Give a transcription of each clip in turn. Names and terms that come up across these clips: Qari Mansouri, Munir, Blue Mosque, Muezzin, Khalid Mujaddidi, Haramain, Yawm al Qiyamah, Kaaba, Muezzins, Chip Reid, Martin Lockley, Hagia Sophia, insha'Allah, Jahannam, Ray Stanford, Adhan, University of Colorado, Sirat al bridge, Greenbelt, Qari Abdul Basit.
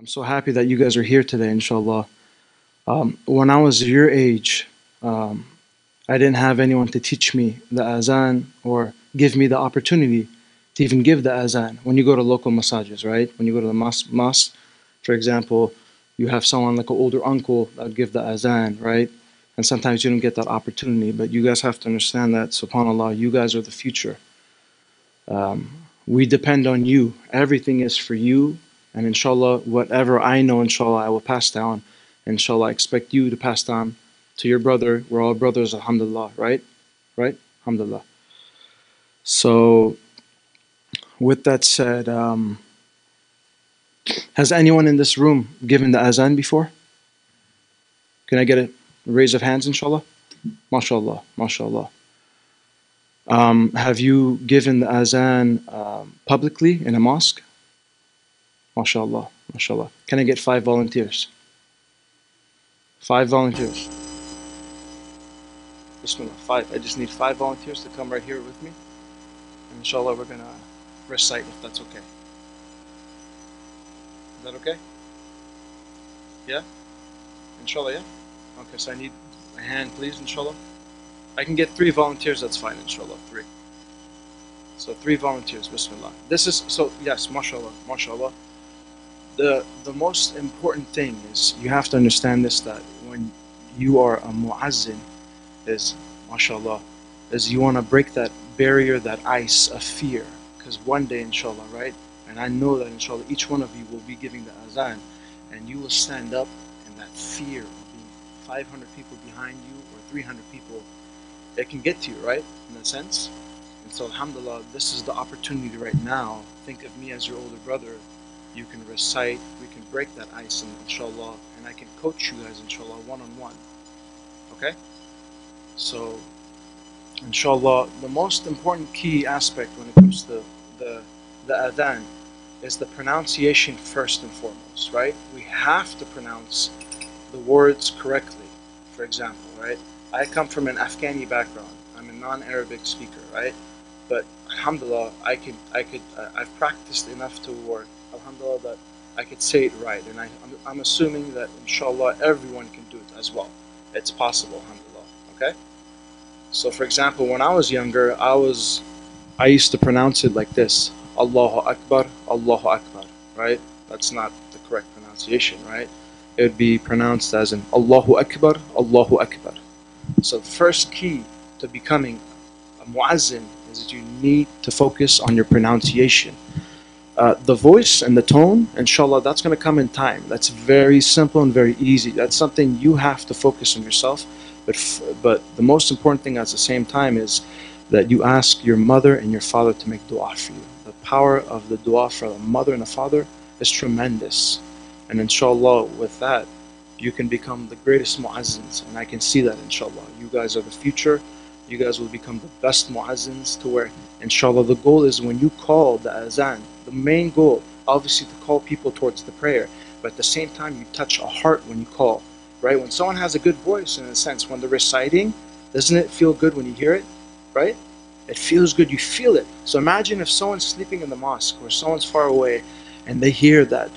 I'm so happy that you guys are here today, inshallah. When I was your age, I didn't have anyone to teach me the Adhan or give me the opportunity to even give the Adhan. When you go to local masajids, right? When you go to the mosque, for example, you have someone like an older uncle that would give the Adhan, right? And sometimes you don't get that opportunity. But you guys have to understand that, subhanAllah, you guys are the future. We depend on you. Everything is for you. And inshallah, whatever I know, inshallah, I will pass down. Inshallah, I expect you to pass down to your brother. We're all brothers, alhamdulillah, right? Right? Alhamdulillah. So, with that said, has anyone in this room given the Adhan before? Can I get a raise of hands, inshallah? MashaAllah, MashaAllah. Have you given the Adhan publicly in a mosque? MashaAllah, MashaAllah. Can I get 5 volunteers? 5 volunteers. Bismillah, 5. I just need 5 volunteers to come right here with me. And inshallah, we're going to recite if that's okay. Is that okay? Yeah? Inshallah, yeah? Okay, so I need a hand, please, inshallah. I can get 3 volunteers, that's fine, inshallah. 3. So 3 volunteers, bismillah. This is, so yes, mashallah, mashallah. The most important thing is, you have to understand this, that when you are a muezzin, is, mashallah, is you want to break that barrier, that ice of fear. Because one day, inshallah, right? And I know that, inshallah, each one of you will be giving the Adhan. And you will stand up in that fear of being 500 people behind you or 300 people. It can get to you, right? In that sense. And so, alhamdulillah, this is the opportunity right now. Think of me as your older brother. You can recite, we can break that ice, and inshallah, and I can coach you guys, inshallah, one-on-one. Okay? So, inshallah, the most important key aspect when it comes to the Adhan is the pronunciation first and foremost, right? We have to pronounce the words correctly, for example, right? I come from an Afghani background. I'm a non-Arabic speaker, right? But, alhamdulillah, I've practiced enough to work, alhamdulillah, that I could say it right, and I'm assuming that inshallah everyone can do it as well. It's possible, alhamdulillah. Okay. So, for example, when I was younger, I used to pronounce it like this: Allahu Akbar, right? That's not the correct pronunciation, right? It would be pronounced as an Allahu Akbar, Allahu Akbar. So, the first key to becoming a muezzin is that you need to focus on your pronunciation. The voice and the tone, inshallah, that's going to come in time. That's very simple and very easy. That's something you have to focus on yourself. But the most important thing at the same time is that you ask your mother and your father to make dua for you. The power of the dua for a mother and a father is tremendous. And inshallah, with that, you can become the greatest muezzins. And I can see that, inshallah. You guys are the future. You guys will become the best muezzins to where, inshallah, the goal is when you call the Adhan, the main goal, obviously, to call people towards the prayer, but at the same time, you touch a heart when you call, right? When someone has a good voice, in a sense, when they're reciting, doesn't it feel good when you hear it, right? It feels good, you feel it. So imagine if someone's sleeping in the mosque or someone's far away and they hear that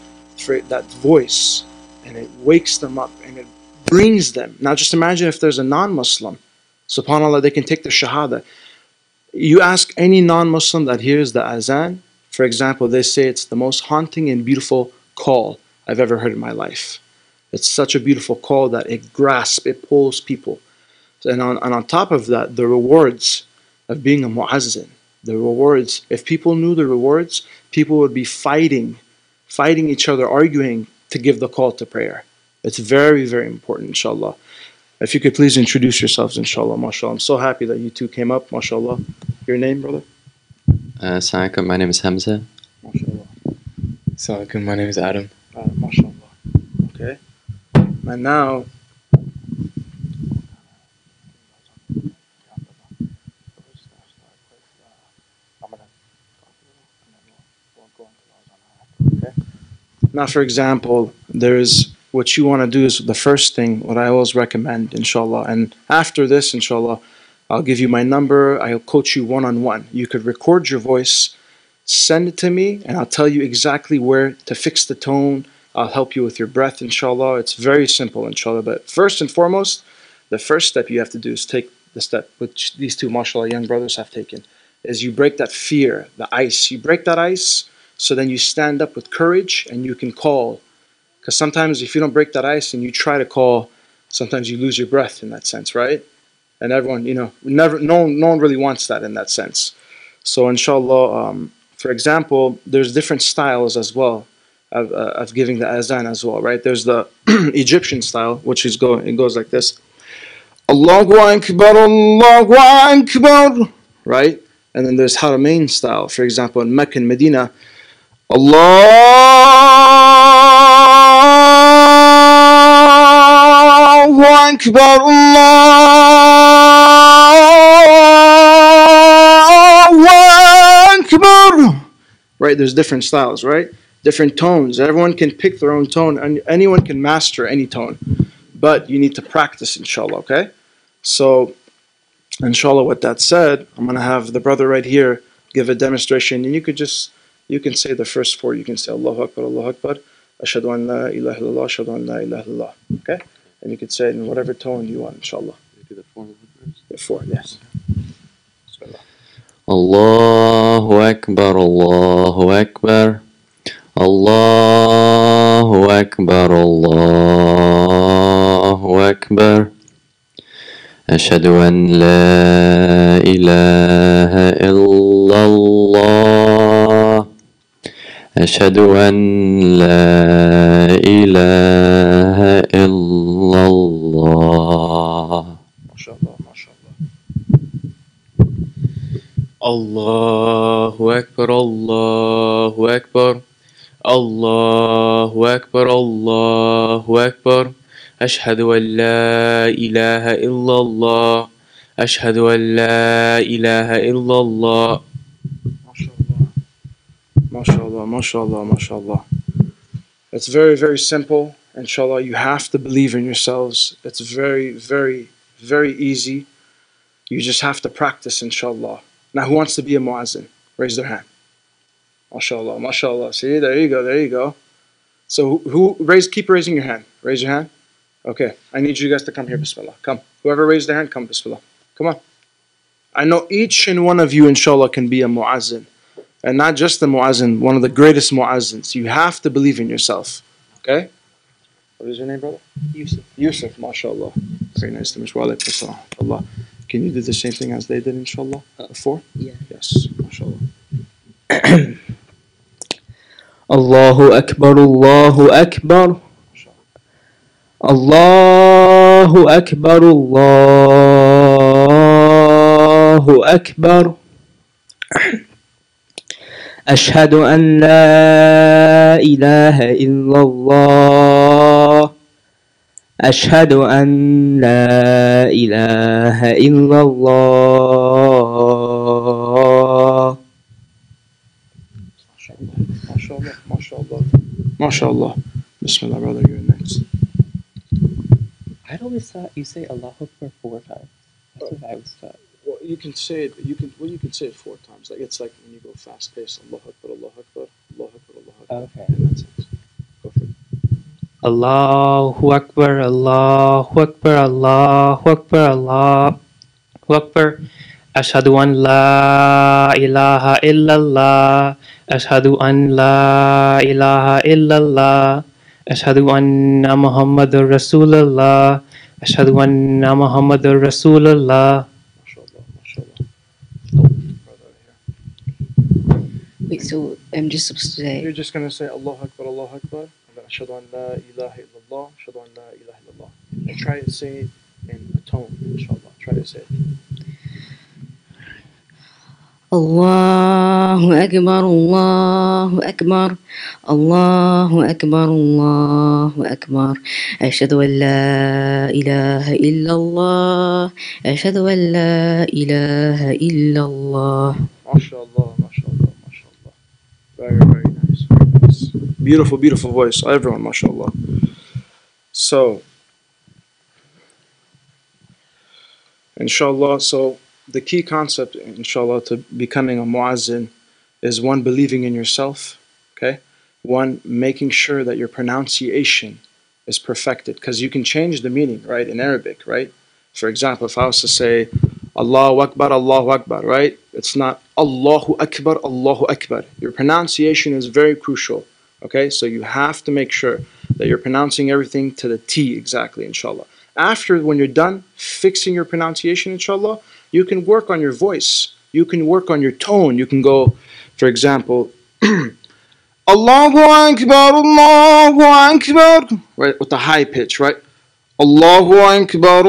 voice and it wakes them up and it brings them. Now just imagine if there's a non-Muslim, subhanAllah, they can take the shahada. You ask any non-Muslim that hears the Adhan, for example, they say it's the most haunting and beautiful call I've ever heard in my life. It's such a beautiful call that it grasps, it pulls people. And on top of that, the rewards of being a muezzin, the rewards, if people knew the rewards, people would be fighting each other, arguing to give the call to prayer. It's very, very important, inshallah. If you could please introduce yourselves, inshallah, mashallah. I'm so happy that you two came up, mashallah. Your name, brother? Assalamu alaikum, my name is Hamza. MashaAllah. Assalamu alaikum, my name is Adam. MashaAllah. Okay. And now, okay. Now, for example, there's what you want to do is the first thing, what I always recommend, inshallah. And after this, inshallah, I'll give you my number, I'll coach you one-on-one. You could record your voice, send it to me, and I'll tell you exactly where to fix the tone, I'll help you with your breath, inshallah. It's very simple, inshallah. But first and foremost, the first step you have to do is take the step which these two, mashallah, young brothers have taken, is you break that fear, the ice. You break that ice, so then you stand up with courage and you can call. Because sometimes if you don't break that ice and you try to call, sometimes you lose your breath in that sense, right? And everyone, you know, no one really wants that in that sense. So inshallah, for example, there's different styles as well of giving the azan as well, right? There's the Egyptian style, which is it goes like this. Allahu Akbar, Allahu Akbar, right? And then there's Haramain style, for example, in Mecca and Medina. Allahu Akbar, Allahu Akbar. Right, there's different styles, right? Different tones. Everyone can pick their own tone, and anyone can master any tone. But you need to practice, inshallah, okay? So, inshallah, with that said, I'm going to have the brother right here give a demonstration. And you can say the first four. You can say, Allahu Akbar, Ashhadu an la ilaha illallah, Ashhadu an la ilaha illallah. Okay? And you can say it in whatever tone you want, inshallah. You do the four words? The four, yes. Bismillah. Allahu Akbar, Allahu Akbar. Allahu Akbar, Allahu Akbar. Ashhadu an la ilaha illallah. Ashhadu an la ilaha illallah. MashaAllah, MashaAllah. Allahu Akbar, Allahu Akbar. Allahu Akbar, Allahu Akbar. Ashhadu an la ilaha illallah. Ashhadu an la ilaha illallah. MashaAllah. MashaAllah, MashaAllah, MashaAllah. It's very, very simple. Inshallah, you have to believe in yourselves. It's very, very, very easy. You just have to practice, inshallah. Now, who wants to be a muezzin? Raise their hand. MashaAllah, MashaAllah. See, there you go, there you go. So keep raising your hand. Raise your hand. Okay, I need you guys to come here, bismillah. Come. Whoever raised their hand, come, bismillah. Come on. I know each and one of you, inshallah, can be a muazzin. And not just a muazzin, one of the greatest muazzins. You have to believe in yourself. Okay? What is your name, brother? Yusuf. Yusuf, mashallah. Very nice to meet you. Allah. Can you do the same thing as they did, inshallah? Four? Yeah. Yes, mashallah. Allahu Akbar, Allahu Akbar. Allahu Akbar, Allahu Akbar. Ashhadu an la ilaha illallah. Ashhadu an la ilaha illallah. MashaAllah, MashaAllah, MashaAllah. Bismillah, brother, you're next. I always thought you say Allahu Akbar 4 times. That's what I was taught. Well, you can say it. You can say it 4 times. Like it's like when you go fast paced. Allahu Akbar, Allahu Akbar, Allahu Akbar, Allahu Akbar. Okay. And that's it. Go for it. Allahu Akbar, Allahu Akbar, Allahu Akbar, Allahu Akbar. Ashhadu an la ilaha illallah. Ashhadu an la ilaha illallah. Ashhadu anna Muhammadur Rasulullah. Ashhadu anna Muhammadur Rasulullah. MashaAllah, MashaAllah. Oh. Right wait, so I'm just supposed to say. You're just going to say Allahu Akbar, Allahu Akbar, and then Ashhadu an la ilaha illallah, Ashhadu an la ilaha illallah. And try to say it in a tone, inshallah. Try to say it. Allahu Akbar, Allahu Akbar, Allahu Akbar, Allahu Akbar. Ashhadu an la ilaha illallah, Ashhadu an la ilaha illallah. MashaAllah, MashaAllah, MashaAllah. Very, very nice, very nice. Beautiful, beautiful voice, everyone, MashaAllah. So, inshallah, so the key concept, inshallah, to becoming a muazzin is one, believing in yourself, okay? One, making sure that your pronunciation is perfected, because you can change the meaning, right, in Arabic, right? For example, if I was to say, Allahu Akbar, right? It's not Allahu Akbar, Allahu Akbar. Your pronunciation is very crucial, okay? So you have to make sure that you're pronouncing everything to the T exactly, inshallah. After, when you're done fixing your pronunciation, inshallah, you can work on your voice. You can work on your tone. You can go, for example, Allahu Akbar, right, with the high pitch, right? Allahu Akbar,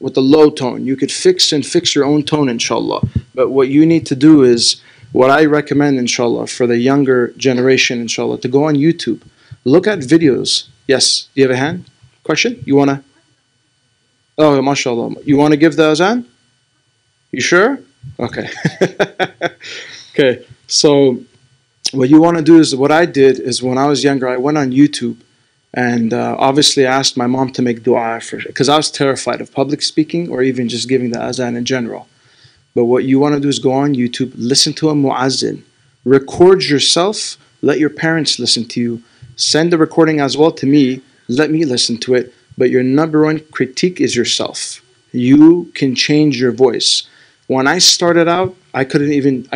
with the low tone. You could fix your own tone, inshallah. But what you need to do is, what I recommend, inshallah, for the younger generation, inshallah, to go on YouTube. Look at videos. Yes, do you have a hand? Question? You want to? Oh, mashallah. You want to give the azan? You sure? Okay. Okay. So what you want to do is, what I did is, when I was younger, I went on YouTube and obviously I asked my mom to make dua, because I was terrified of public speaking or even just giving the azan in general. But what you want to do is go on YouTube, listen to a muezzin, record yourself, let your parents listen to you, send the recording as well to me, let me listen to it. But your number one critique is yourself. You can change your voice. When I started out, I didn't even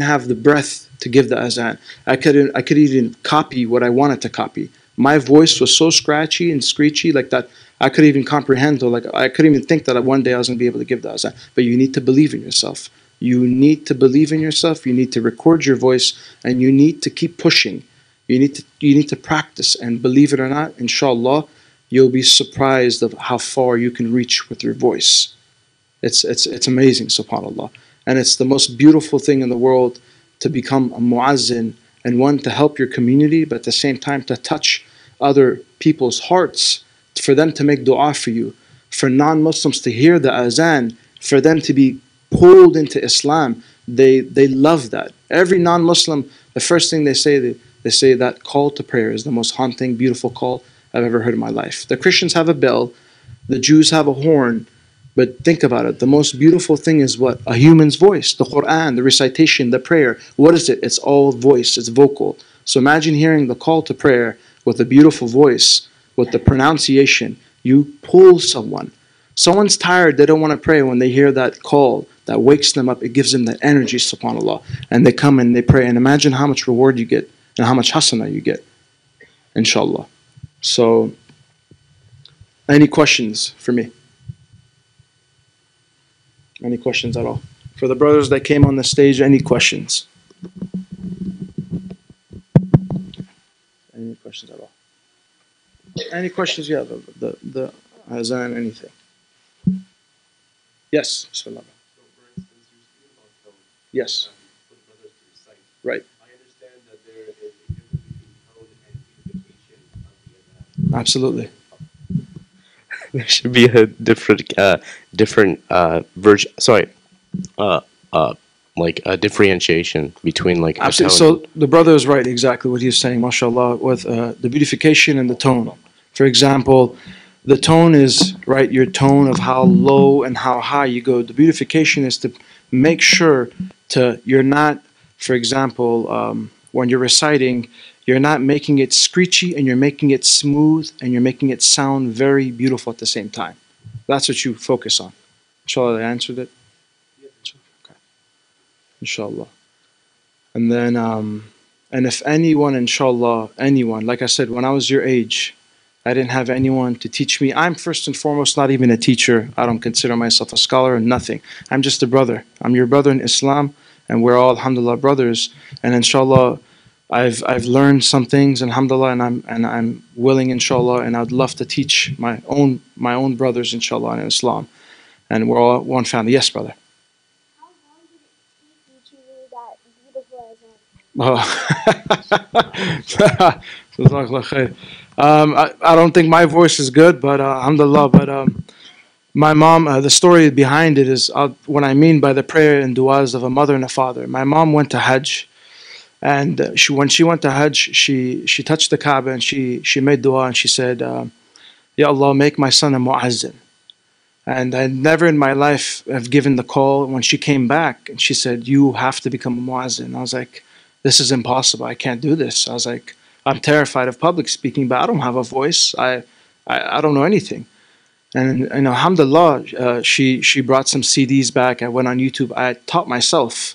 have the breath to give the azan. I could even copy what I wanted to copy. My voice was so scratchy and screechy like that, I couldn't even comprehend, or like I couldn't even think that one day I was going to be able to give the azan. But you need to believe in yourself. You need to believe in yourself. You need to record your voice, and you need to keep pushing. You need to practice, and believe it or not, inshallah, you'll be surprised of how far you can reach with your voice. It's amazing, subhanallah. And it's the most beautiful thing in the world to become a muezzin, and one, to help your community, but at the same time to touch other people's hearts, for them to make dua for you, for non-Muslims to hear the azan, for them to be pulled into Islam. They love that. Every non-Muslim, the first thing they say, they say that call to prayer is the most haunting, beautiful call I've ever heard in my life. The Christians have a bell, the Jews have a horn, but think about it. The most beautiful thing is what? A human's voice, the Quran, the recitation, the prayer. What is it? It's all voice, it's vocal. So imagine hearing the call to prayer with a beautiful voice, with the pronunciation. You pull someone. Someone's tired, they don't want to pray. When they hear that call, that wakes them up, it gives them the energy, subhanAllah. And they come and they pray. And imagine how much reward you get, and how much hasana you get, inshallah. So, any questions for me? Any questions at all? For the brothers that came on the stage, any questions? Any questions at all? Any questions? Yeah, the azan, anything. Yes, bismillah. Yes. Right. Absolutely. There should be a different version. Sorry, like a differentiation between, like. Absolutely. So the brother is right. Exactly what he's saying. Mashallah, with the beautification and the tone. For example, the tone is right. Your tone of how low and how high you go. The beautification is to make sure to you're not, for example, when you're reciting, you're not making it screechy, and you're making it smooth, and you're making it sound very beautiful at the same time. That's what you focus on. Inshallah, I answered it. Okay. Inshallah. And then, and if anyone, inshallah, anyone, like I said, when I was your age, I didn't have anyone to teach me. I'm first and foremost not even a teacher. I don't consider myself a scholar and nothing. I'm just a brother. I'm your brother in Islam, and we're all, alhamdulillah, brothers. And inshallah, I've learned some things, alhamdulillah, and I'm willing, inshallah, and I'd love to teach my own brothers, inshallah, in Islam, and we're all one family. Yes, brother. How long did it take you to do that beautiful? I don't think my voice is good, but alhamdulillah, but my mom, the story behind it is what I mean by the prayer and du'as of a mother and a father. My mom went to Hajj. And when she went to Hajj, she touched the Kaaba and she made dua and she said, Ya Allah, make my son a muazzin. And I never in my life have given the call. When she came back and she said, you have to become a muazzin. I was like, this is impossible. I can't do this. I was like, I'm terrified of public speaking, but I don't have a voice. I don't know anything. And alhamdulillah, she brought some CDs back. I went on YouTube. I taught myself.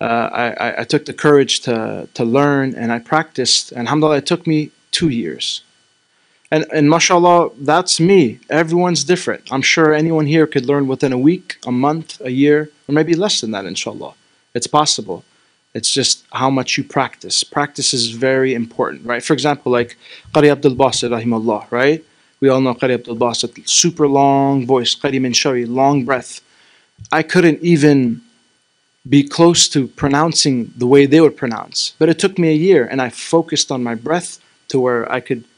I took the courage to learn, and I practiced. And alhamdulillah, it took me 2 years. And mashallah, that's me. Everyone's different. I'm sure anyone here could learn within a week, a month, a year, or maybe less than that, inshallah. It's possible. It's just how much you practice. Practice is very important, right? For example, like Qari Abdul Basit, rahimahullah, right? We all know Qari Abdul Basit, super long voice, Qari Mansouri, long breath. I couldn't even be close to pronouncing the way they would pronounce. But it took me a year, and I focused on my breath to where I could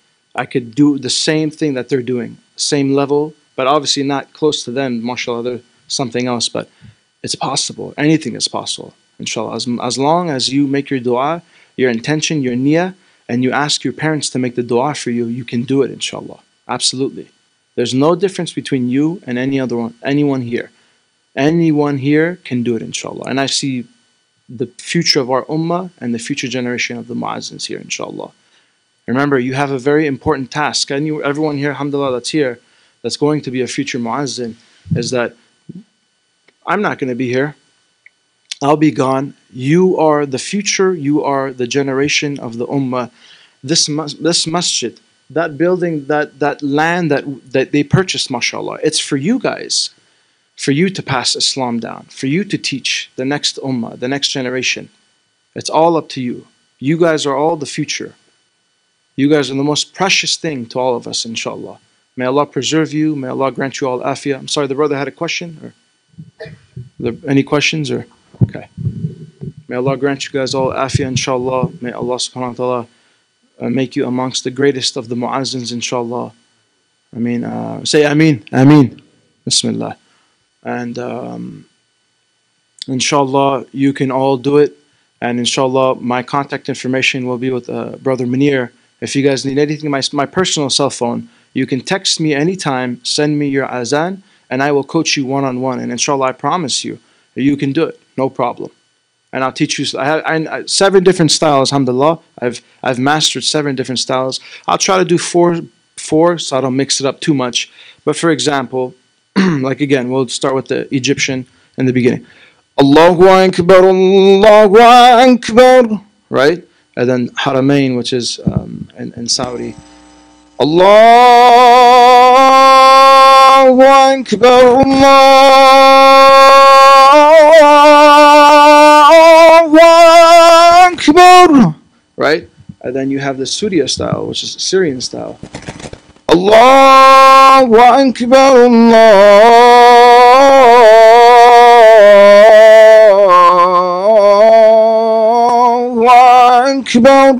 do the same thing that they're doing, same level, but obviously not close to them, mashallah, they're something else, but it's possible. Anything is possible, inshallah. As long as you make your dua, your intention, your niyyah, and you ask your parents to make the dua for you, you can do it, inshallah. Absolutely. There's no difference between you and anyone here. Anyone here can do it, inshallah. And I see the future of our ummah and the future generation of the muazzins here, inshallah. Remember, you have a very important task. And everyone here, alhamdulillah, that's here, that's going to be a future muazzin, is that I'm not going to be here. I'll be gone. You are the future. You are the generation of the ummah. This masjid, that building, that land that they purchased, mashallah, it's for you guys. For you to pass Islam down. For you to teach the next ummah, the next generation. It's all up to you. You guys are all the future. You guys are the most precious thing to all of us, inshallah. May Allah preserve you. May Allah grant you all afiyah. I'm sorry, the brother had a question? Or any questions? Or okay. May Allah grant you guys all afiyah, inshallah. May Allah subhanahu wa ta'ala make you amongst the greatest of the muazzins, inshallah. I mean, say ameen, ameen. Bismillah. And inshallah, you can all do it. And inshallah, my contact information will be with Brother Munir. If you guys need anything, my personal cell phone, you can text me anytime, send me your azan, and I will coach you one-on-one. And inshallah, I promise you, you can do it, no problem. And I'll teach you, I 7 different styles, alhamdulillah. I've mastered 7 different styles. I'll try to do four, so I don't mix it up too much. But for example, like again, we'll start with the Egyptian in the beginning. Allahu Akbar, right? And then Haramain, which is in Saudi. Allahu Akbar, Allahu Akbar, right? And then you have the Surya style, which is Syrian style. Allahu Akbar, Akbar,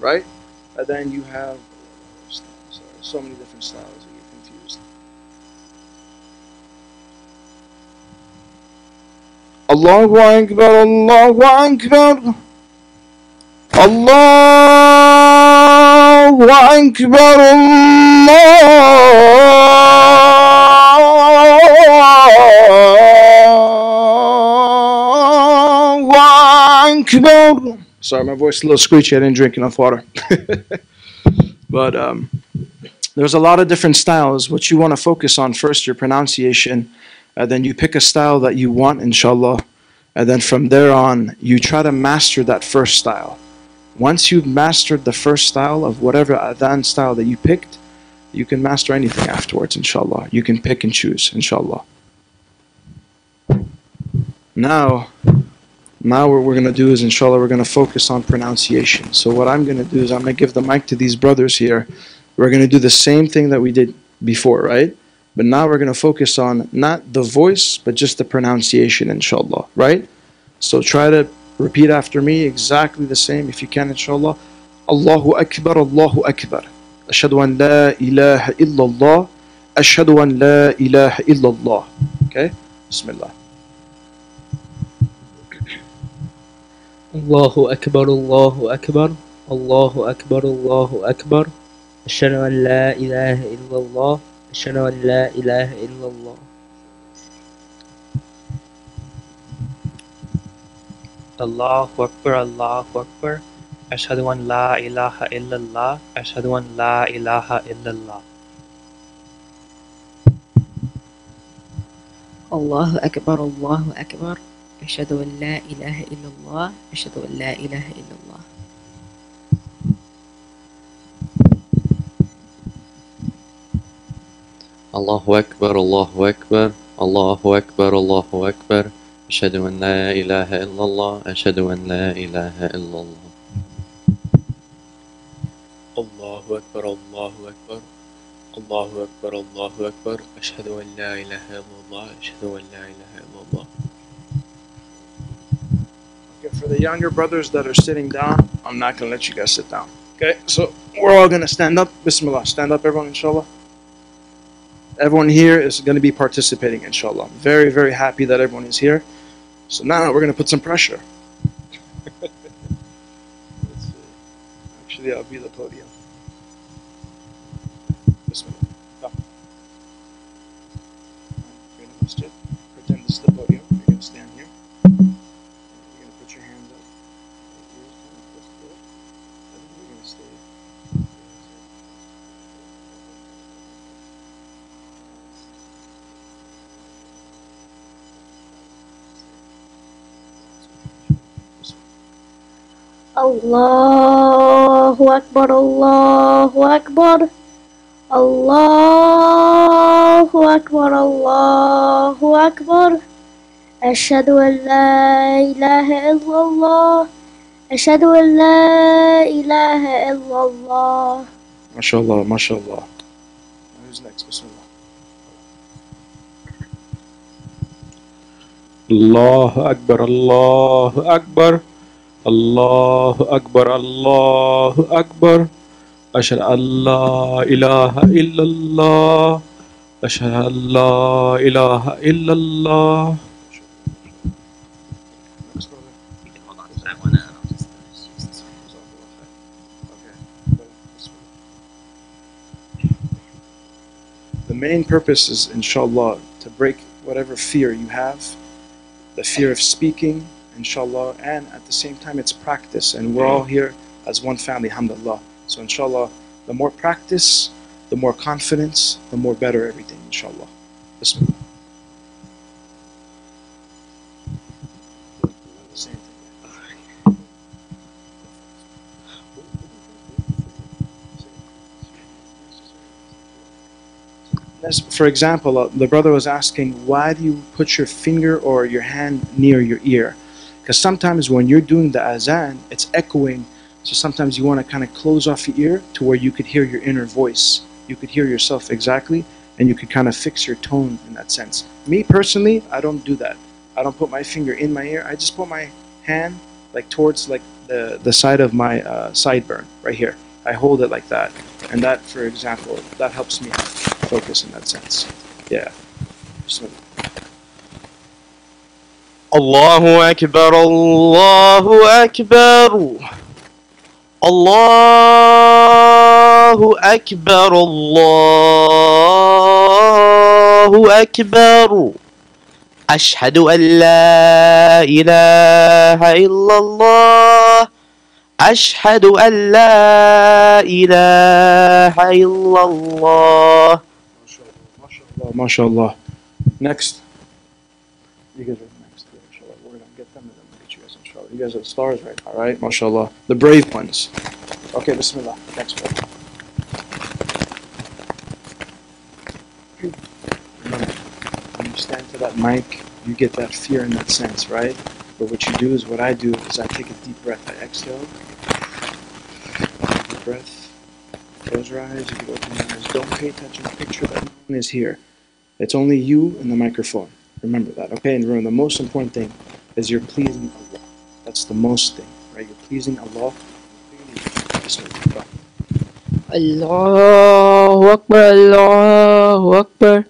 right? And then you have so many different styles that you're confused. Allahu Akbar, Allahu Akbar, Allahu Akbar, Allahu Akbar. Sorry, my voice is a little screechy. I didn't drink enough water. But there's a lot of different styles. What you want to focus on first, your pronunciation. Then you pick a style that you want, inshallah. And then from there on, you try to master that first style. Once you've mastered the first style of whatever adhan style that you picked, you can master anything afterwards, inshallah. You can pick and choose, inshallah. Now what we're going to do is, inshallah, we're going to focus on pronunciation. So what I'm going to do is I'm going to give the mic to these brothers here. We're going to do the same thing that we did before, right? But now we're going to focus on not the voice, but just the pronunciation, inshallah, right? So try to repeat after me exactly the same, if you can, inshallah. Allahu Akbar, Allahu Akbar. Ashhadu an la ilaha illallah. Ashhadu an la ilaha illallah. Okay? Bismillah. Allahu Akbar, Allahu Akbar, Allahu Akbar, Allahu Akbar. Ashhadu an la ilaha illallah, Ashhadu an la ilaha illallah. Allahu Akbar, Allahu Akbar. Ashhadu an la ilaha illallah. Ashhadu an la ilaha illallah. Allahu Akbar, Allahu Akbar. Ashhadu an la ilaha illallah. Ashhadu an la ilaha illallah. Allahu Akbar, Allahu Akbar. Allahu Akbar, Allahu Akbar. Ashhadu an la ilaha illallah. Ashhadu an la ilaha illallah. Allahu Akbar, Allahu Akbar. Allahu Akbar, Allahu Akbar. Ashhadu an la ilaha illallah. Ashhadu an la ilaha illallah. Okay, for the younger brothers that are sitting down, I'm not going to let you guys sit down. Okay, so we're all going to stand up. Bismillah. Stand up, everyone, inshallah. Everyone here is going to be participating, inshallah. I'm very, very happy that everyone is here. So now we're going to put some pressure. Let's see. Actually, I'll be the podium. Bismillah. No. You're going to must pretend this is the podium. You're going to stand here. You're going to put your hands up. You're going to stay. Allahu Akbar, Allahu Akbar. Allahu Akbar, Allahu Akbar. Ashhadu an la ilaha illallah. Ashhadu an la ilaha illallah. MashaAllah, MashaAllah. Who's next? Bismillah. Allahu Akbar, Allahu Akbar. Allahu Akbar, Allahu Akbar. Ashhadu an la ilaha illallah. Ashhadu an la ilaha illallah. The main purpose is, inshallah, to break whatever fear you have, the fear of speaking, inshallah, and at the same time it's practice, and we're all here as one family, alhamdulillah. So inshallah, the more practice, the more confidence, the more better everything, inshallah. Bismillah. For example, the brother was asking, why do you put your finger or your hand near your ear? Because sometimes when you're doing the azan, it's echoing. So sometimes you want to kind of close off your ear to where you could hear your inner voice. You could hear yourself exactly, and you could kind of fix your tone in that sense. Me personally, I don't do that. I don't put my finger in my ear. I just put my hand like towards like the side of my sideburn right here. I hold it like that. And that, for example, that helps me focus in that sense. Yeah. So. Allahu Akbar, Allahu Akbar. Allahu Akbar, Allahu Akbar. Ashhadu an la ilaha illallah. Ashhadu an la ilaha illallah. MashaAllah, MashaAllah. Next. You guys are next, inshallah. We're gonna get them and then we'll get you guys, inshallah. You guys are stars right now, right? MashaAllah. The brave ones. Okay, bismillah. Next one. Remember, when you stand to that mic, you get that fear in that sense, right? But what you do is, what I do is I take a deep breath. I exhale. Deep breath. Close your eyes. You can open your eyes. Don't pay attention. Picture that no one is here. It's only you and the microphone. Remember that, okay? And remember, the most important thing is you're pleasing Allah. That's the most thing, right? You're pleasing Allah. Allahu Akbar, Allahu Akbar.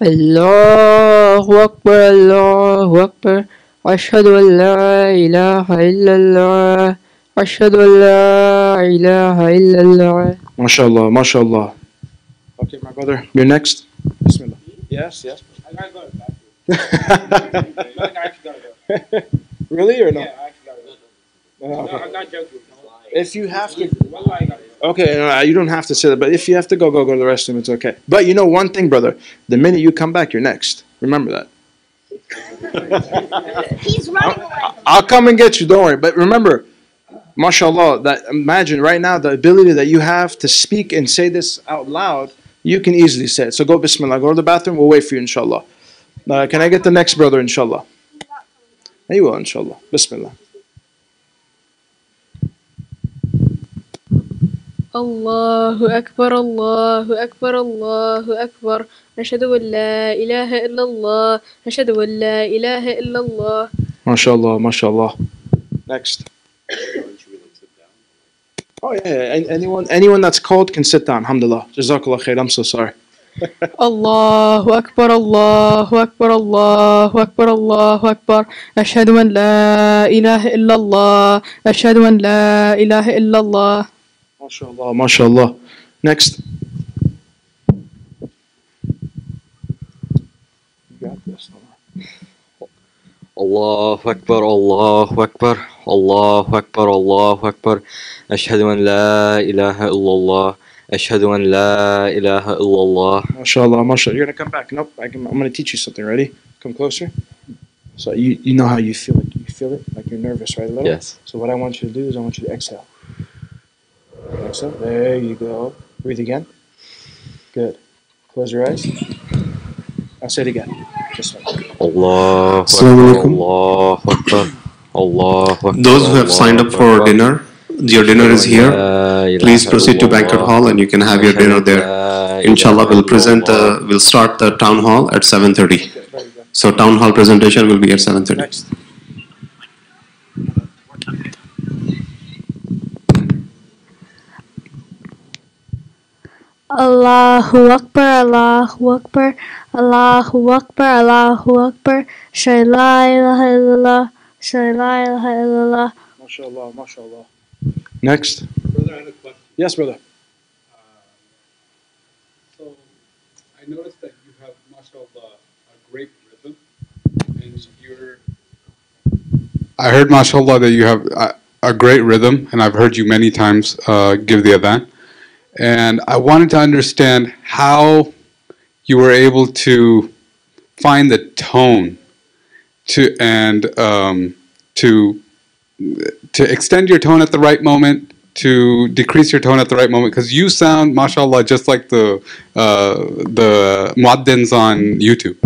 Allahu Akbar, Allahu Akbar. أشهد أن لا إله إلا الله. أشهد أن لا إله إلا الله. ما شاء الله, ما شاء الله. Okay, my brother, you're next. Bismillah. Yes, yes. I gotta go. Really or no? Yeah, I actually got it. No, I'm not joking. If you have to, okay, no, you don't have to sit there, but if you have to go to the restroom, it's okay. But you know one thing, brother, the minute you come back, you're next. Remember that. He's running away. I'll come and get you, don't worry. But remember, mashallah, that imagine right now the ability that you have to speak and say this out loud, you can easily say it. So go bismillah, go to the bathroom, we'll wait for you, inshallah. Can I get the next brother, inshallah? He will, inshallah. Bismillah. Allahu Akbar, Allahu Akbar, Allahu Akbar. Nashhadu an la ilaha illallah. Nashhadu an la ilaha illallah. MashaAllah, MashaAllah. Next. Oh yeah, anyone that's cold can sit down. Alhamdulillah. Jazakallah khair. I'm so sorry. Allahu Akbar, Allahu Akbar, Allahu Akbar, Allahu Akbar. Ashhadu an la ilaha illallah. Ashhadu an la ilaha illallah. MashaAllah, MashaAllah. Next. Allahu Akbar, Allahu Akbar, Allahu Akbar, Allahu Akbar. Ashhadu an la ilaha illallah. Ashhadu an la ilaha illallah. MashaAllah, MashaAllah. You're going to come back. Nope, I'm going to teach you something. Ready? Come closer. So you know how you feel it. You feel it? Like you're nervous, right? A little? Yes. So what I want you to do is I want you to exhale. Exhale. There you go. Breathe again. Good. Close your eyes. I'll say it again. Just like Allah. Those who have signed up for dinner, your dinner is here. Please proceed to banquet hall and you can have your dinner there. Inshallah, we'll start the town hall at 7:30. So town hall presentation will be at 7:30. Allahu Akbar, Allahu Akbar, Allahu Akbar, Allahu Akbar. Shay la ilaha illallah, shay la ilaha illallah. MashaAllah, MashaAllah. Next. Brother, I have a question. Yes, brother. So, I noticed that you have, MashaAllah, a great rhythm. And you're... I heard, MashaAllah, that you have a great rhythm, and I've heard you many times give the adhan. And I wanted to understand how you were able to find the tone to extend your tone at the right moment, to decrease your tone at the right moment, because you sound, mashallah, just like the muaddins on YouTube.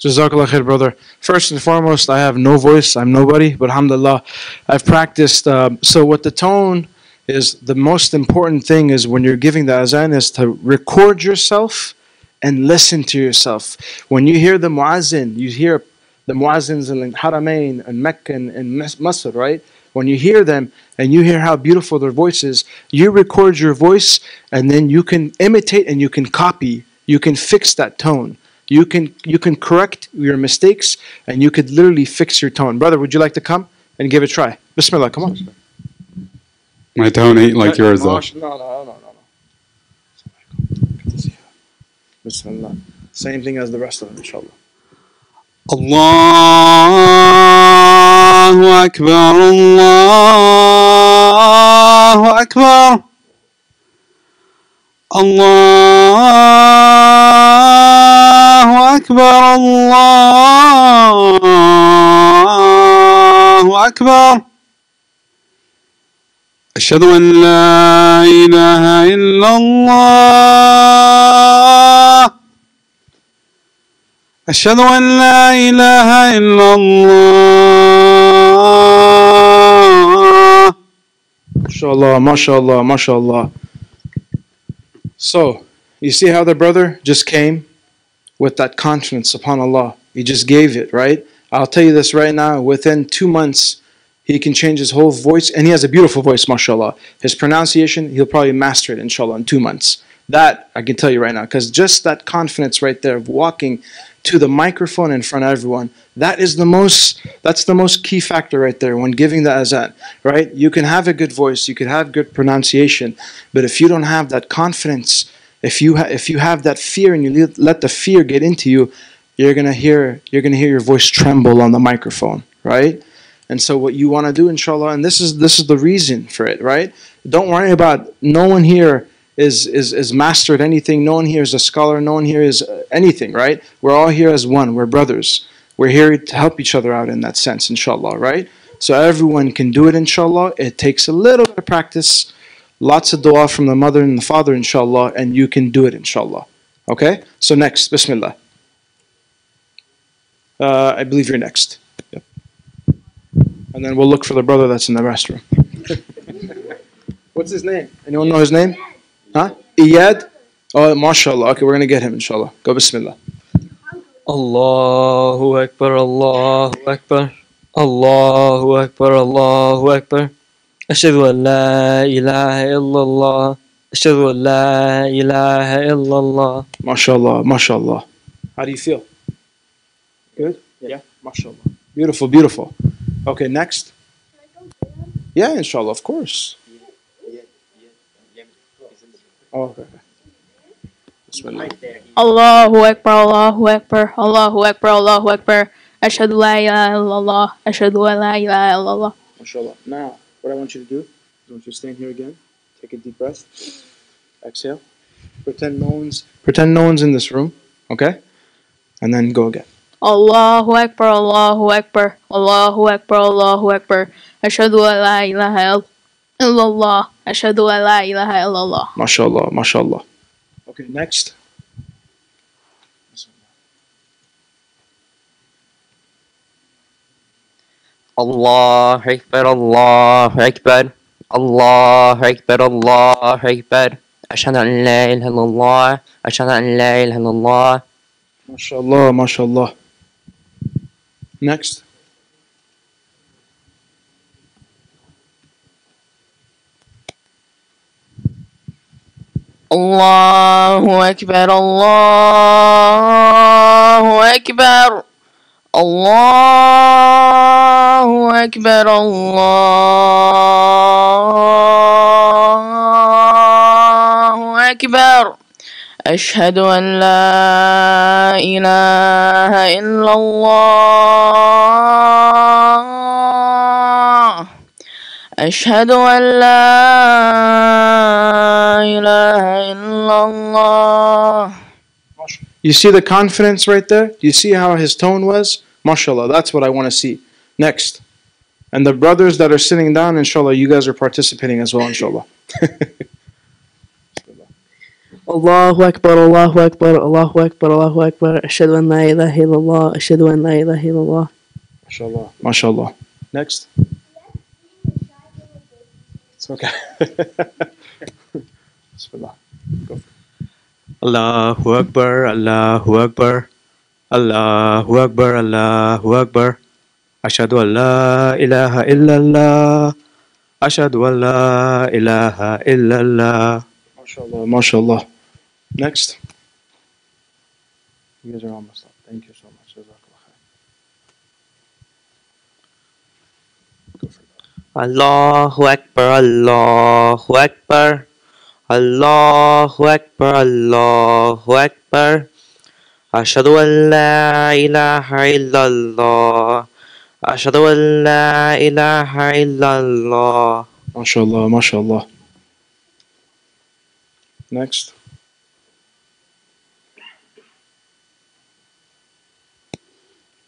Jazakallah khair, brother. First and foremost, I have no voice. I'm nobody, but alhamdulillah, I've practiced. So what the tone is, the most important thing is when you're giving the azan is to record yourself and listen to yourself. When you hear the muazzin, you hear the muazzins in Haramain and Mecca and Masr, right? When you hear them and you hear how beautiful their voice is, you record your voice and then you can imitate and you can copy. You can fix that tone. You can correct your mistakes and you could literally fix your tone. Brother, would you like to come and give it a try? Bismillah, come on. My tone ain't like yours, though. No. Bismillah. Same thing as the rest of them, inshallah. Allahu Akbar, Allahu Akbar. Allahu Akbar, Allahu Akbar. أشهد أن لا إله إلا الله أشهد أن لا إله إلا الله. MashaAllah, MashaAllah, MashaAllah. So, you see how the brother just came with that confidence, subhanAllah. He just gave it, right? I'll tell you this right now, within 2 months, he can change his whole voice, and he has a beautiful voice, mashallah. His pronunciation, he'll probably master it, inshallah, in 2 months. That, I can tell you right now, because just that confidence right there of walking to the microphone in front of everyone, that is the most, that's the most key factor right there when giving the azan, right? You can have a good voice, you can have good pronunciation, but if you don't have that confidence, if you have that fear and you let the fear get into you, you're gonna hear your voice tremble on the microphone, right? And so what you want to do, inshallah, and this is the reason for it, right? Don't worry about, no one here is mastered anything. No one here is a scholar. No one here is anything, right? We're all here as one. We're brothers. We're here to help each other out in that sense, inshallah, right? So everyone can do it, inshallah. It takes a little bit of practice, lots of dua from the mother and the father, inshallah, and you can do it, inshallah. Okay? So next, bismillah. I believe you're next. Yep. And then we'll look for the brother that's in the restroom. What's his name? Anyone know his name? Huh? Iyad? Oh, mashallah. Okay, we're going to get him, inshallah. Go bismillah. Allahu Akbar, Allahu Akbar. Allahu Akbar, Allahu Akbar. Ashhadu an la ilaha illallah. Ashhadu an la ilaha illallah. Mashallah, mashallah. How do you feel? Good? Yeah. Mashallah. Beautiful, beautiful. Okay, next. Yeah, inshallah, of course. Oh, okay. Bismillah. Allahu Akbar, Allahu Akbar, Allahu Akbar, Allahu Akbar. Ashhadu la ilaha illallah, ashhadu an la ilaha illallah. Mashallah. Now, what I want you to do is I want you to stand here again, take a deep breath, exhale, pretend no one's in this room, okay? And then go again. Allahu Akbar, Allahu Akbar, Allahu Akbar, Allahu Akbar. Ashhadu an la ilaha illallah, ashhadu an la ilaha illallah. Mashallah, mashallah. Okay, next. Allahu Akbar, Allahu Akbar, Allahu Akbar, Allahu Akbar. Ashhadu an la ilaha illallah, ashhadu an la ilaha illallah. Mashallah, mashallah. Next. Allahu Akbar, Allahu Akbar. Allahu Akbar, Allahu Akbar. Ashhadu an la ilaha illallah. Ashhadu an la ilaha illallah. You see the confidence right there? Do you see how his tone was? Mashallah, that's what I want to see. Next. And the brothers that are sitting down, inshallah, you guys are participating as well, inshallah. Allahu Akbar, Allahu Akbar, Allahu Akbar, Allahu Akbar. Ashhadu an la ilaha illallah, ashhadu an la ilaha illallah. Mashallah, mashallah. Next. It's okay. Bismillah. Go for it. Allahu Akbar, Allahu Akbar, Allahu Akbar, Allahu Akbar. Ashhadu an la ilaha illallah, ashhadu an la ilaha illallah. Mashallah, mashallah. Next. You guys are almost up. Thank you so much. Go for that. Allahu Akbar, Allahu Akbar. Allahu Akbar, Allahu Akbar. Ashhadu an la ilaha illallah, ashhadu an la ilaha illallah. Mashallah, mashallah. Next.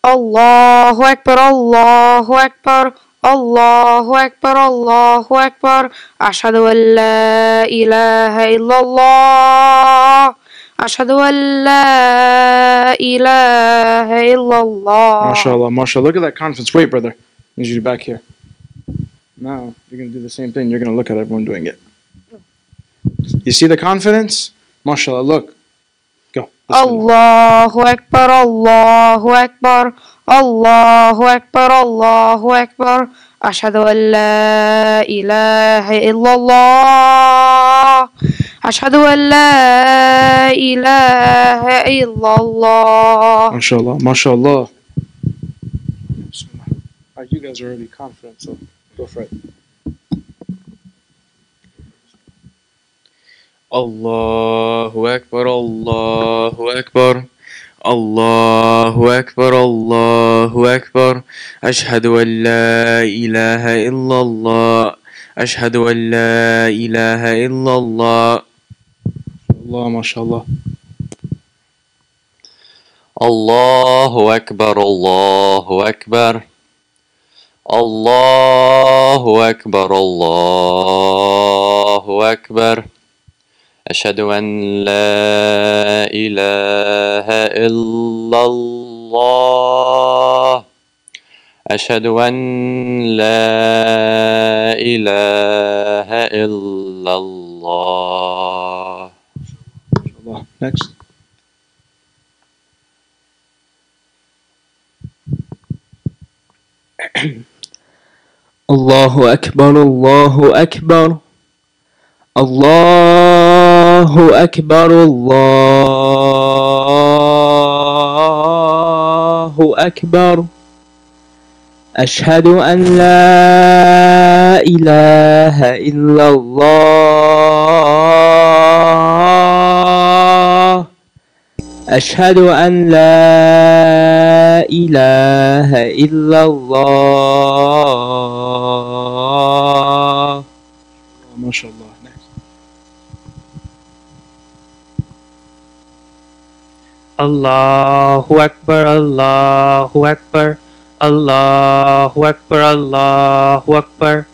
Allahu Akbar, Allahu Akbar. Allahu Akbar, Allahu Akbar. Ashhadu an la ilaha illallah, ashhadu an la ilaha illallah. Mashallah, mashallah. Look at that confidence. Wait, brother. I need you back here. Now, you're going to do the same thing. You're going to look at everyone doing it. You see the confidence? Mashallah, look. Go. Allahu Akbar, Allahu Akbar, Allahu Akbar, Allahu Akbar. Ashhadu an la ilaha illallah, ashhadu an la ilaha illallah. Mashallah, mashallah. You guys are already confident, so go for it. Allahu Akbar, Allahu Akbar, Allahu Akbar, Allahu Akbar. Ashhadu an la ilaha illallah. Ashhadu an la ilaha illallah. MashaAllah. Allahu Akbar, Allahu Akbar. Allahu Akbar, Allahu Akbar. Ashhadu an la ilaha illallah. Ashhadu an la ilaha illallah. MashaAllah. Next. Allahu Akbar, Allahu Akbar. Allahu Akbar, Allahu Akbar. Ashhadu an la ilaha illallah. Ashhadu an la ilaha illallah. MashaAllah. Allahu Akbar, Allahu Akbar, Allahu Akbar, Allahu Akbar.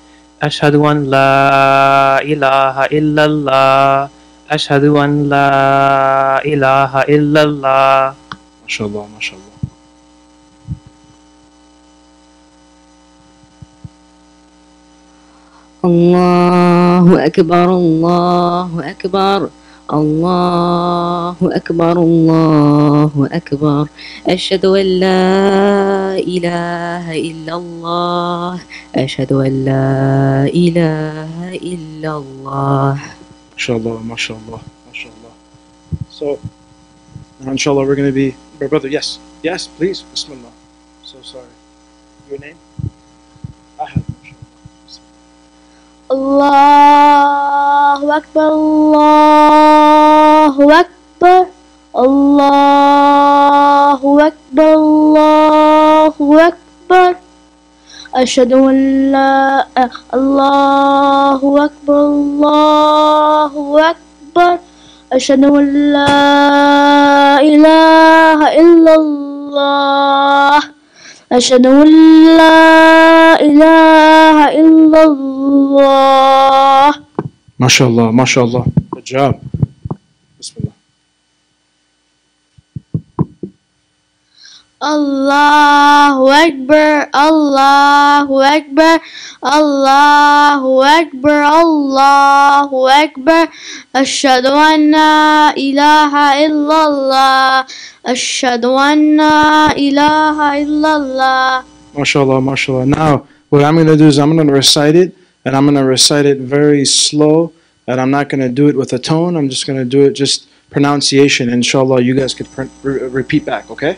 Ashhadu an la ilaha illallah. Ashhadu an la ilaha illallah. MashaAllah, MashaAllah. Allahu Akbar, Allahu Akbar. Allahu Akbar, Allahu Akbar. Ashhadu an la ilaha illallah. Ashhadu an la ilaha illallah. MashaAllah, MashaAllah, MashaAllah. So, inshallah, we're going to be, my brother, yes, yes, please, Bismillah. So sorry. Your name? Ahad. Allahu Akbar, Allahu Akbar, Allahu Akbar, Allahu Akbar. Ashhadu an la Allahu Akbar, Allahu Akbar. Ashhadu an la ilaha illallah. Ashhadu an la ilaha illallah. MashaAllah, MashaAllah. Good job. Bismillah. Allahu Akbar, Allahu Akbar, Allahu Akbar, Allahu Akbar. Ashhadu an la ilaha illallah. Ashhadu an la ilaha illallah. MashaAllah, MashaAllah. Now, what I'm going to do is I'm going to recite it. And I'm going to recite it very slow, and I'm not going to do it with a tone. I'm just going to do it just pronunciation. Inshallah, you guys could repeat back, okay?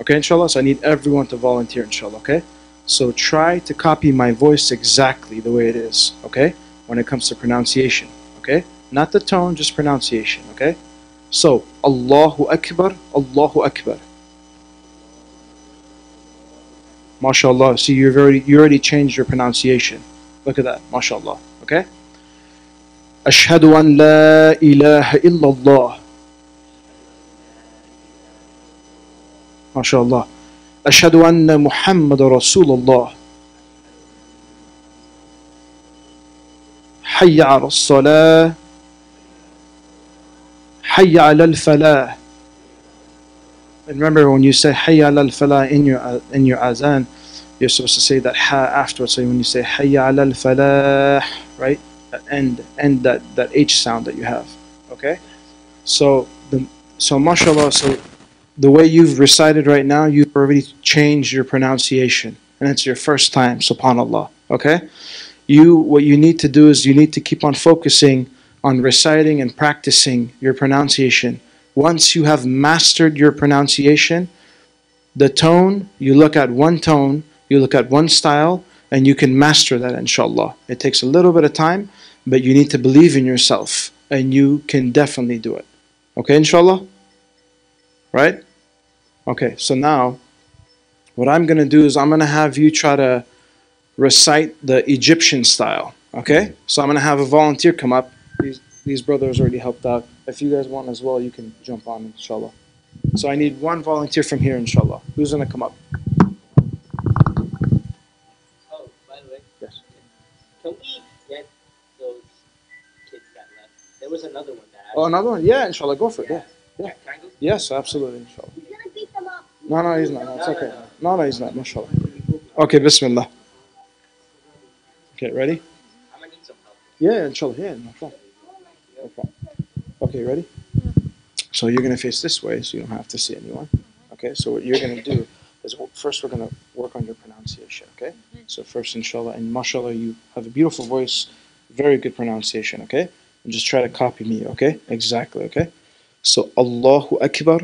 Okay, inshallah? So I need everyone to volunteer, inshallah, okay? So try to copy my voice exactly the way it is, okay? When it comes to pronunciation, okay? Not the tone, just pronunciation, okay? So, Allahu Akbar, Allahu Akbar. MashaAllah, see, you already changed your pronunciation. Look at that, mashallah. Okay? Ashhadu an la ilaha illallah. Mashallah. Ashhadu anna Muhammad Rasulullah. Hayya ala salah. Hayya ala al-falah. And remember, when you say Hayya ala al-falah in your azan, you're supposed to say that ha afterwards. So when you say Hayya ala al-falah, right? That end that H sound that you have. Okay? So mashallah, so the way you've recited right now, you've already changed your pronunciation. And it's your first time, subhanallah. Okay? What you need to do is you need to keep on focusing on reciting and practicing your pronunciation. Once you have mastered your pronunciation, the tone, you look at one tone. You look at one style, and you can master that, inshallah. It takes a little bit of time, but you need to believe in yourself, and you can definitely do it. Okay, inshallah? Right? Okay, so now what I'm going to do is I'm going to have you try to recite the Egyptian style. Okay, so I'm going to have a volunteer come up. These brothers already helped out. If you guys want as well, you can jump on, inshallah. So I need one volunteer from here, inshallah. Who's going to come up? Oh, by the way. Yes. Can we get those kids that left? There was another one that I... Oh, another one? Yeah, inshallah. Go for it. Yeah. Yeah. Can I go? Yes, absolutely, inshallah. He's going to beat them up. No, no, he's not. No, it's okay. No, no, he's not. Mashallah. Okay, bismillah. Okay, ready? I'm going to need some help. Yeah, inshallah. Yeah, no problem. No problem. Okay, ready? So you're going to face this way, so you don't have to see anyone. Okay, so what you're going to do is first we're going to work on your pronunciation, okay? So first, inshallah, and mashallah, you have a beautiful voice, very good pronunciation, okay? And just try to copy me, okay? Exactly, okay? So, Allahu Akbar.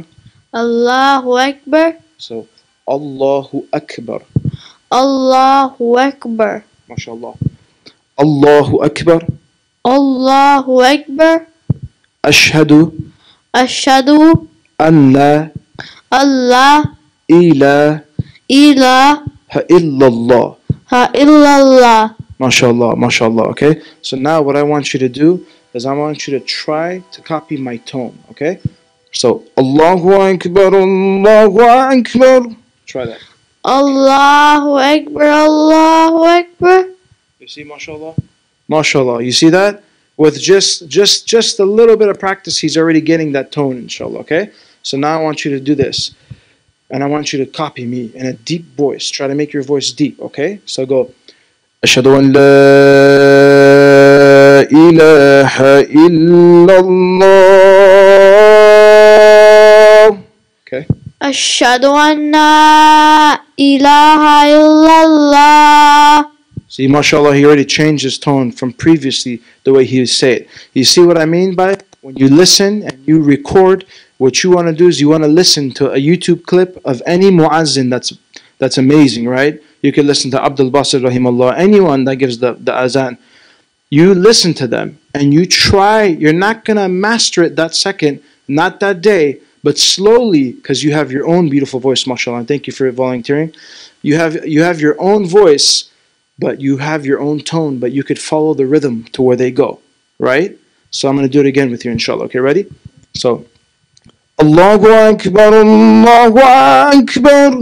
Allahu Akbar. So, Allahu Akbar. Allahu Akbar. Mashallah. Allahu Akbar. Allahu Akbar. Ashhadu. Ashhadu anna Allah ilaha illallah mashallah, mashallah. Okay, so now what I want you to do is I want you to try to copy my tone, okay? So Allahu Akbar, try that. Allahu Akbar, you see, mashallah, mashallah, you see that? With just a little bit of practice, he's already getting that tone, inshallah, okay? So now I want you to do this. And I want you to copy me in a deep voice. Try to make your voice deep, okay? So go. Ashhadu an la ilaha illallah. Okay. Ashhadu an la ilaha illallah. See, mashallah, he already changed his tone from previously the way he would say it. You see what I mean by it? When you listen and you record, what you want to do is you want to listen to a YouTube clip of any muezzin that's amazing, right? You can listen to Abdul Basit, rahimahullah, anyone that gives the azan. You listen to them and you try. You're not going to master it that second, not that day, but slowly, because you have your own beautiful voice, mashallah. And thank you for volunteering. You have your own voice, but you have your own tone, but you could follow the rhythm to where they go, right? So I'm going to do it again with you, inshallah. Okay, ready? So, Allahu Akbar, Allahu Akbar.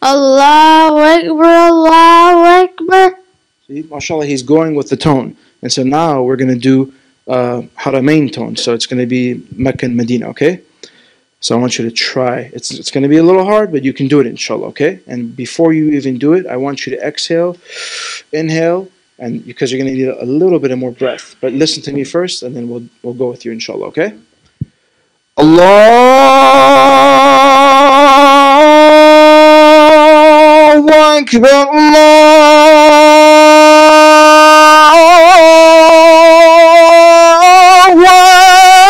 Allahu Akbar, Allahu Akbar. See, mashallah, he's going with the tone. And so now we're going to do Haramain tone. So it's going to be Mecca and Medina, okay? So I want you to try. It's going to be a little hard, but you can do it, inshallah, okay? And before you even do it, I want you to exhale, inhale, and because you're going to need a little bit of more breath. But listen to me first, and then we'll go with you, inshallah, okay? Allahu Akbar, Allahu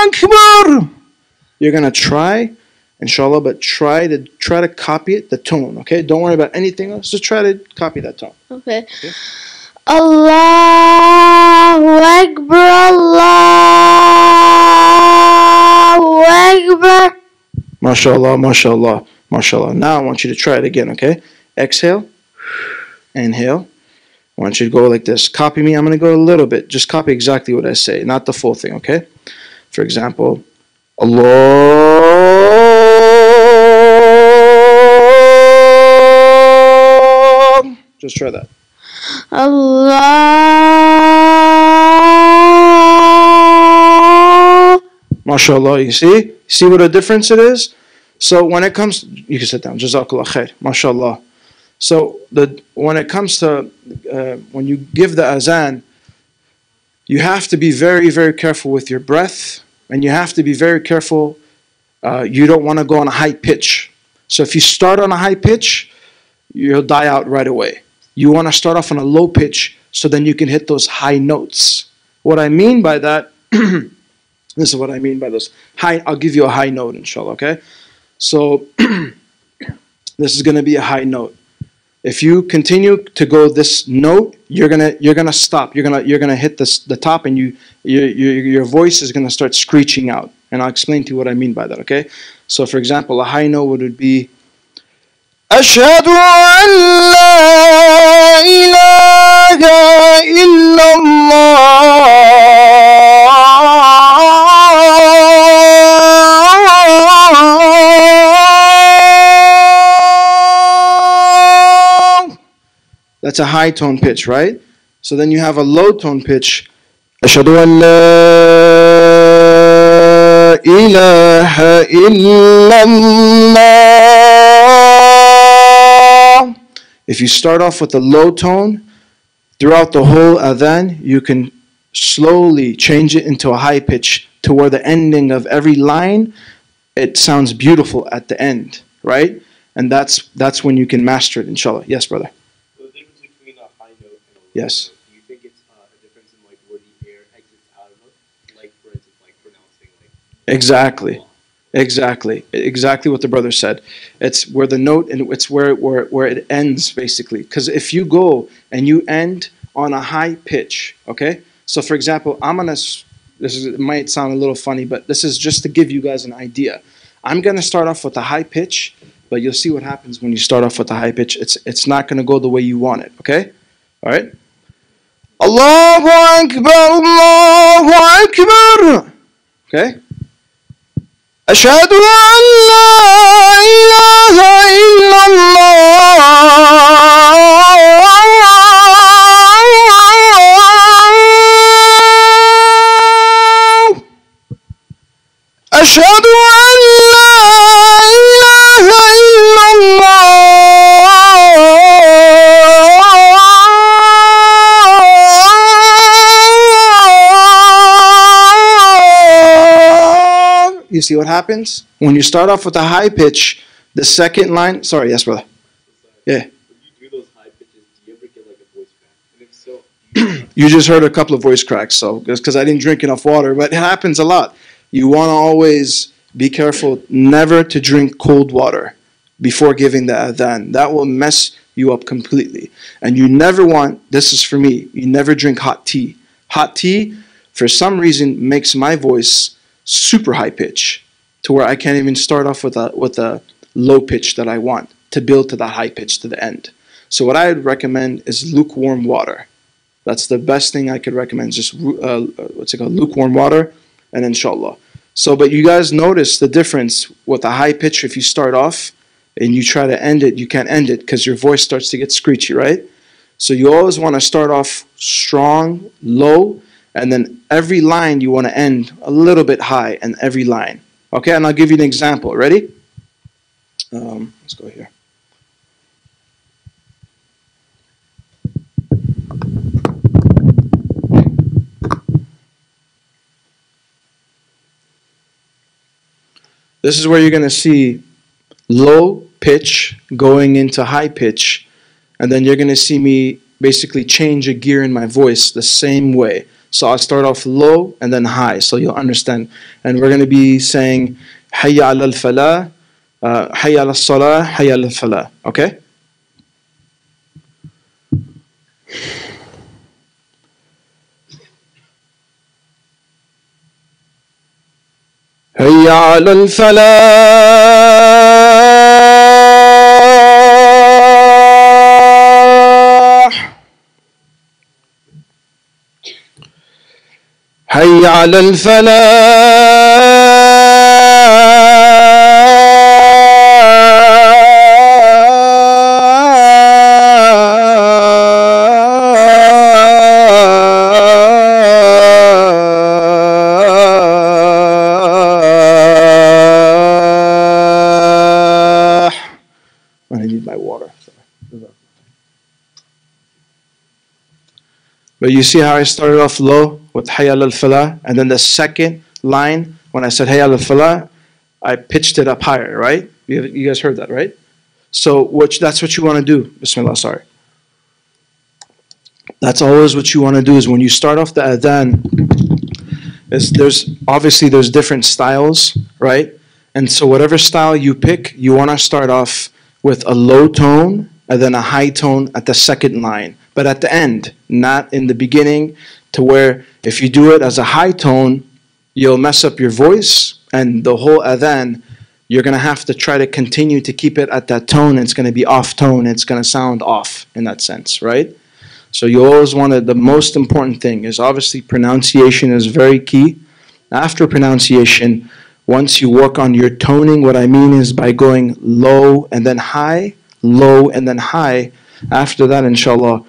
Akbar. You're going to try, inshallah, but try to copy it, the tone, okay? Don't worry about anything else. Just try to copy that tone. Okay. Okay? Allahu Akbar, Allahu Akbar. Mashallah, mashallah, mashallah. Now I want you to try it again, okay? Exhale, inhale. I want you to go like this. Copy me. I'm going to go a little bit. Just copy exactly what I say, not the full thing, okay? For example, Allah. Just try that. Allah. MashaAllah, you see? See what a difference it is? So when it comes, you can sit down. Jazakallah khair. MashaAllah. So when it comes to when you give the azan, you have to be very, very careful with your breath. And you have to be very careful. You don't want to go on a high pitch. So if you start on a high pitch, you'll die out right away. You want to start off on a low pitch so then you can hit those high notes. What I mean by that, this is what I mean by those high. I'll give you a high note, inshallah, okay? So this is going to be a high note. If you continue to go this note, you're gonna stop. You're gonna hit the top, and your voice is gonna start screeching out. And I'll explain to you what I mean by that. Okay. So for example, a high note would be أشهد أن لا إله إلا الله. That's a high tone pitch, right? So then you have a low tone pitch. أشهد أن لا إله إلا الله. If you start off with a low tone, throughout the whole adhan, you can slowly change it into a high pitch to where the ending of every line, it sounds beautiful at the end, right? And that's when you can master it, inshallah. Yes, brother. So the difference between a high note and a low. Yes. Exactly what the brother said. It's where the note and it's where it ends, basically. Because if you go and you end on a high pitch, okay? So for example, I'm gonna, it might sound a little funny, but this is just to give you guys an idea. I'm gonna start off with a high pitch, but you'll see what happens when you start off with a high pitch. It's not gonna go the way you want it, okay? All right? Allahu Akbar, Allahu Akbar. Okay? أشهد أن لا إله إلا الله أشهد أن لا إله إلا الله. You see what happens? When you start off with a high pitch, the second line... Sorry, yes, brother. Yeah. When you do those high pitches, do you ever get like a voice crack? And if so... You just heard a couple of voice cracks, so... Just because I didn't drink enough water, but it happens a lot. You want to always be careful never to drink cold water before giving the adhan. That will mess you up completely. And you never want... This is for me. You never drink hot tea. Hot tea, for some reason, makes my voice... super high pitch to where I can't even start off with a low pitch that I want to build to the high pitch to the end. So what I would recommend is lukewarm water. That's the best thing I could recommend, just lukewarm water and inshallah. So but you guys notice the difference with a high pitch. If you start off and you try to end it, you can't end it because your voice starts to get screechy, right? So you always want to start off strong, low, and then every line you want to end a little bit high in every line. Okay, and I'll give you an example. Ready? Let's go here. This is where you're going to see low pitch going into high pitch. And then you're going to see me basically change a gear in my voice the same way. So I'll start off low and then high, so you'll understand. And we're going to be saying, Hayya ala al-falah, Hayya ala al-salah, Hayya ala al-falah. Okay? Hayya ala al-falah. هيا على الفلاح. I need my water. Sorry. But you see how I started off low? With Hayya al-Falah, and then the second line, when I said Hayya al-Falah, I pitched it up higher, right? You guys heard that, right? So that's what you want to do. Bismillah, sorry. That's always what you want to do, is when you start off the adhan, there's different styles, right? And so whatever style you pick, you want to start off with a low tone, and then a high tone at the second line, but at the end, not in the beginning, to where if you do it as a high tone, you'll mess up your voice and the whole adhan you're going to have to try to continue to keep it at that tone. It's going to be off tone. It's going to sound off in that sense, right? So you always want to, the most important thing is obviously pronunciation is very key. After pronunciation, once you work on your toning, what I mean is by going low and then high, low and then high. After that, inshallah,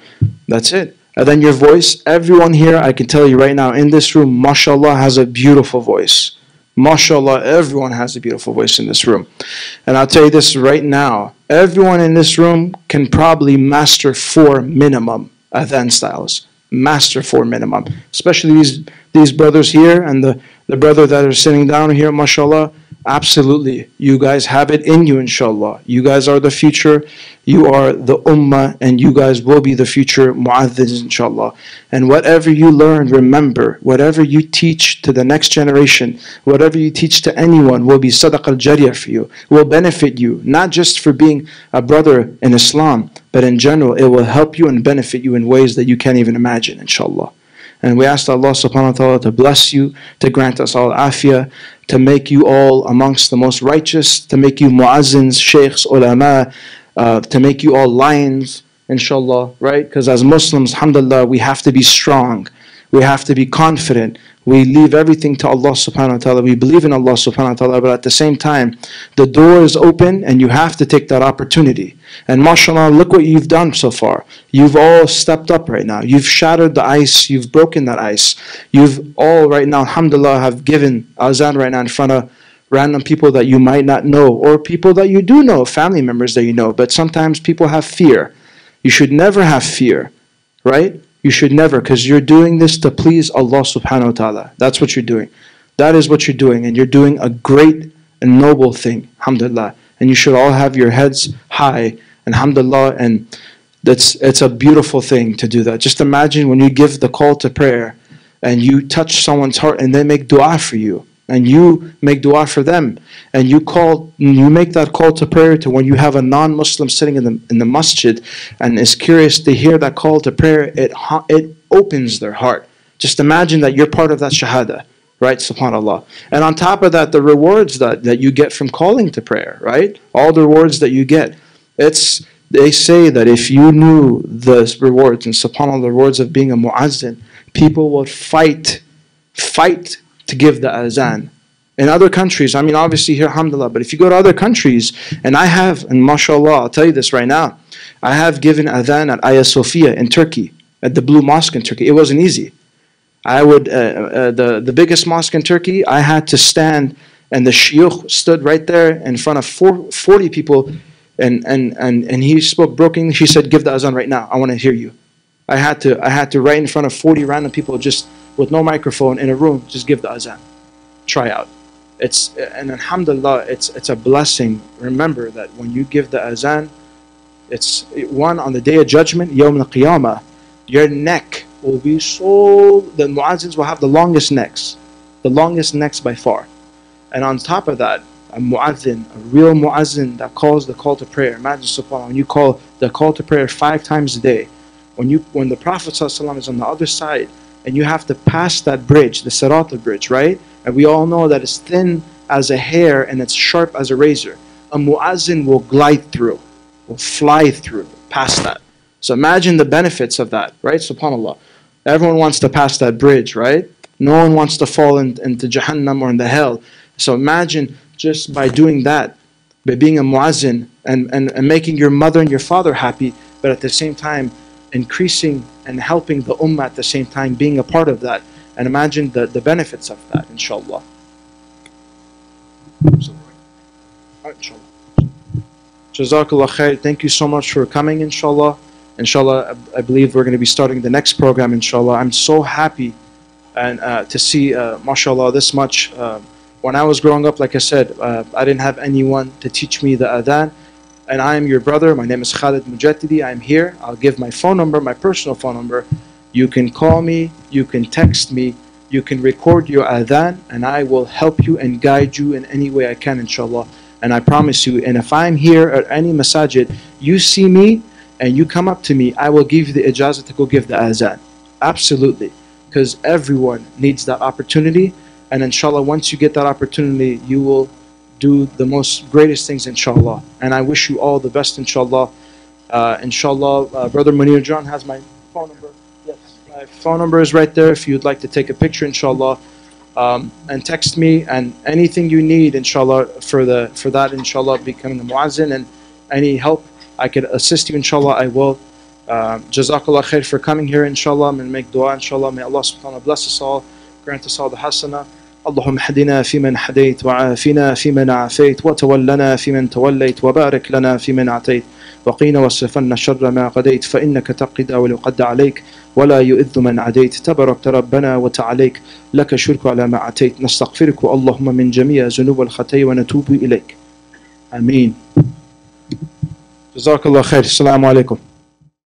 that's it. And then your voice, everyone here, I can tell you right now in this room, mashallah, has a beautiful voice. Mashallah, everyone has a beautiful voice in this room. And I'll tell you this right now, everyone in this room can probably master 4 minimum adhan styles. Master 4 minimum. Especially these brothers here and the brother that are sitting down here, mashallah. Absolutely. You guys have it in you, inshallah. You guys are the future. You are the ummah, and you guys will be the future mu'adhdhins, inshallah. And whatever you learn, remember, whatever you teach to the next generation, whatever you teach to anyone will be sadaqah al-jariyah for you, will benefit you, not just for being a brother in Islam, but in general, it will help you and benefit you in ways that you can't even imagine, inshallah. And we asked Allah subhanahu wa ta'ala to bless you, to grant us all afiyah, to make you all amongst the most righteous, to make you muazzins, sheikhs, ulama, to make you all lions, inshallah, right? Because as Muslims, alhamdulillah, we have to be strong. We have to be confident. We leave everything to Allah subhanahu wa ta'ala. We believe in Allah subhanahu wa ta'ala, but at the same time, the door is open and you have to take that opportunity. And mashallah, look what you've done so far. You've all stepped up right now. You've shattered the ice. You've broken that ice. You've all right now, alhamdulillah, have given azan right now in front of random people that you might not know or people that you do know, family members that you know. But sometimes people have fear. You should never have fear, right? You should never, because you're doing this to please Allah subhanahu wa ta'ala. That's what you're doing. That is what you're doing, and you're doing a great and noble thing, alhamdulillah. And you should all have your heads high, and alhamdulillah, and it's a beautiful thing to do that. Just imagine when you give the call to prayer, and you touch someone's heart, and they make dua for you, and you make dua for them, and you make that call to prayer to when you have a non-Muslim sitting in the masjid and is curious to hear that call to prayer, it opens their heart. Just imagine that you're part of that shahada, right? Subhanallah. And on top of that, the rewards that you get from calling to prayer, right? All the rewards that you get. They say that if you knew the rewards, and subhanallah, the rewards of being a muazzin, people would fight to give the azan. In other countries, I mean obviously here alhamdulillah, but if you go to other countries, and mashallah, I'll tell you this right now, I have given adhan at Hagia Sophia in Turkey, at the Blue Mosque in Turkey. It wasn't easy. The biggest mosque in Turkey, I had to stand, and the shiukh stood right there in front of 40 people, and he spoke broken English. He said, give the azan right now, I want to hear you. I had to right in front of 40 random people, just with no microphone in a room, just give the azan. Try out. And alhamdulillah, it's a blessing. Remember that when you give the azan, one, on the day of judgment, Yawm al Qiyamah, your neck will be the muazzins will have the longest necks by far. And on top of that, a real muazzin that calls the call to prayer. Imagine subhanAllah, when you call the call to prayer 5 times a day, when the Prophet ﷺ is on the other side, and you have to pass that bridge, the Sirat al bridge, right? And we all know that it's thin as a hair and it's sharp as a razor. A muazzin will glide through, will fly through, past that. So imagine the benefits of that, right? SubhanAllah. Everyone wants to pass that bridge, right? No one wants to fall into Jahannam or in the hell. So imagine just by doing that, by being a muazzin and making your mother and your father happy, but at the same time, increasing and helping the ummah at the same time, being a part of that, and imagine the benefits of that, inshallah. Jazakallah khair. Thank you so much for coming, inshallah. Inshallah, I believe we're going to be starting the next program, inshallah. I'm so happy and to see, mashallah, this much. When I was growing up, like I said, I didn't have anyone to teach me the adhan. And I am your brother. My name is Khalid Mujaddidi. I'm here. I'll give my phone number, my personal phone number. You can call me. You can text me. You can record your adhan, and I will help you and guide you in any way I can, inshallah. And I promise you, and if I'm here at any masajid, you see me and you come up to me, I will give you the ijazah to go give the adhan. Absolutely. Because everyone needs that opportunity. And inshallah, once you get that opportunity, you will do the most greatest things, inshallah. And I wish you all the best, inshallah. Brother Munir John has my phone number. Yes, my phone number is right there if you'd like to take a picture, inshallah. And text me, and anything you need, inshallah, for that, inshallah, becoming the muazzin, and any help I could assist you, inshallah, I will. Jazakallah khair for coming here, inshallah, and make dua, inshallah. May Allah subhanahu wa ta'ala bless us all, grant us all the hasana. اللهم اهدنا فيمن هديت وعافنا فيمن عافيت وتولنا فيمن توليت وبارك لنا فيمن اعطيت وقينا واصرفنا شر ما قضيت فإنك تقضي ولا يقضى عليك ولا يؤذ من عديت تبارك ربنا وتعاليك لك الشرك على ما عتيت نستغفرك اللهم من جميع ذنوب والخطايا ونتوب إليك آمين جزاك الله خير السلام عليكم